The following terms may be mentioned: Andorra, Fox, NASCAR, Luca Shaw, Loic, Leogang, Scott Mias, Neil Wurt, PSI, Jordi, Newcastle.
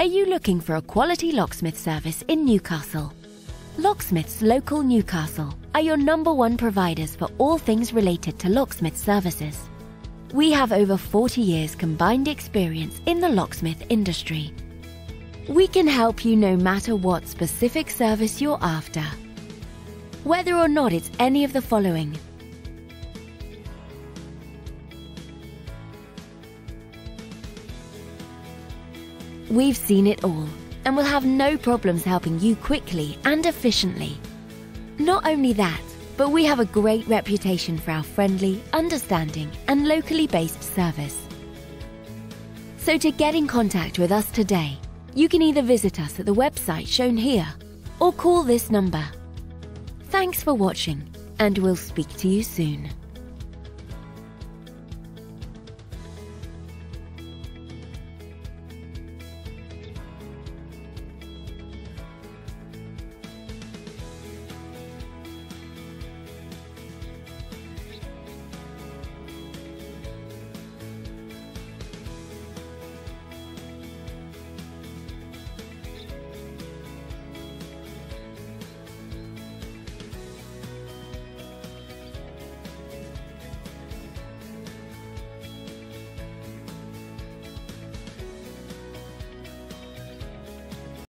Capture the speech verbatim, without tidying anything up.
Are you looking for a quality locksmith service in Newcastle? Locksmiths Local Newcastle are your number one providers for all things related to locksmith services. We have over forty years combined experience in the locksmith industry. We can help you no matter what specific service you're after, whether or not it's any of the following: we've seen it all and will have no problems helping you quickly and efficiently. Not only that, but we have a great reputation for our friendly, understanding and locally based service. So to get in contact with us today, you can either visit us at the website shown here or call this number. Thanks for watching, and we'll speak to you soon.